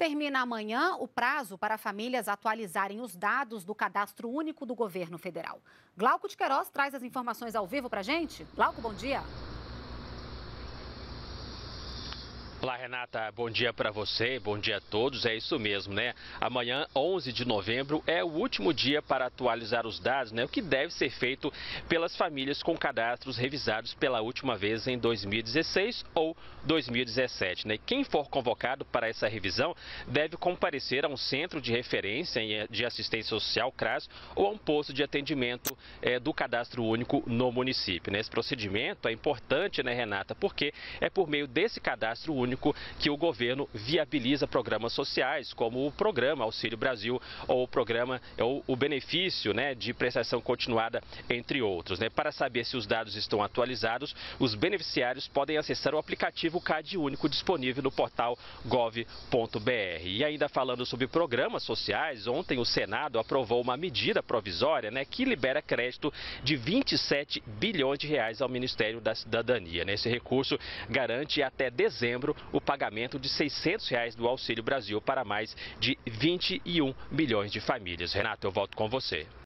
Termina amanhã o prazo para famílias atualizarem os dados do Cadastro Único do Governo Federal. Glauco de Queiroz traz as informações ao vivo para a gente. Glauco, bom dia. Olá, Renata. Bom dia para você, bom dia a todos. É isso mesmo, né? Amanhã, 11 de novembro, é o último dia para atualizar os dados, né? O que deve ser feito pelas famílias com cadastros revisados pela última vez em 2016 ou 2017, né? Quem for convocado para essa revisão deve comparecer a um centro de referência de assistência social, Cras, ou a um posto de atendimento do Cadastro Único no município, né? Esse procedimento é importante, né, Renata? Porque é por meio desse Cadastro Único que o governo viabiliza programas sociais, como o programa Auxílio Brasil ou o programa ou o benefício, né, de prestação continuada, entre outros, né? Para saber se os dados estão atualizados, os beneficiários podem acessar o aplicativo CadÚnico disponível no portal gov.br. E ainda falando sobre programas sociais, ontem o Senado aprovou uma medida provisória, né, que libera crédito de 27 bilhões de reais ao Ministério da Cidadania, né? Esse recurso garante até dezembro o pagamento de R$ 600 do Auxílio Brasil para mais de 21 milhões de famílias. Renata, eu volto com você.